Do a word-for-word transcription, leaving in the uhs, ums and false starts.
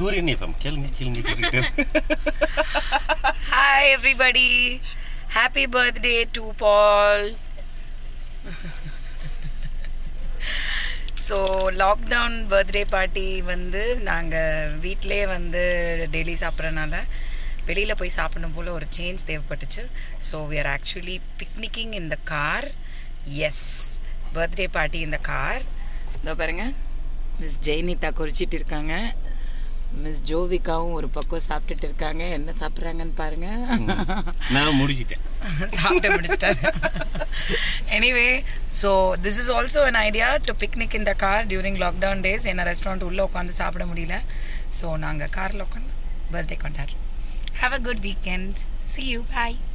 Surya F M, killing it, killing it. Hi everybody, happy birthday to Paul. So lockdown birthday party வந்து நாங்கள் வீட்டிலே வந்து daily சாப்பிட்றனால வெளியில் போய் சாப்பிடணும் போல் ஒரு சேஞ்ச் தேவைப்பட்டுச்சு. So we are actually picnicking in the car. Yes, birthday party in the car. இதோ பாருங்க, மிஸ் ஜெயனிதா குறிச்சிட்டு இருக்காங்க, மிஸ் ஜோவிகாவும் ஒரு பக்கம் சாப்பிட்டுட்டு இருக்காங்க. என்ன சாப்பிட்றாங்கன்னு பாருங்க. நான் முடிச்சிட்டேன், சாப்பிட்டு முடிச்சிட்டேன். Anyway, so this is also an idea to picnic in the car during lockdown days. ஏன்னா ரெஸ்டாரண்ட் உள்ளே உட்காந்து சாப்பிட முடியல. ஸோ நாங்கள் காரில் உட்காந்து பர்த்டே கொண்டாடுறோம். Have a good weekend. See you. Bye.